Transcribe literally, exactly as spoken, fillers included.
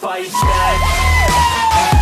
fight back.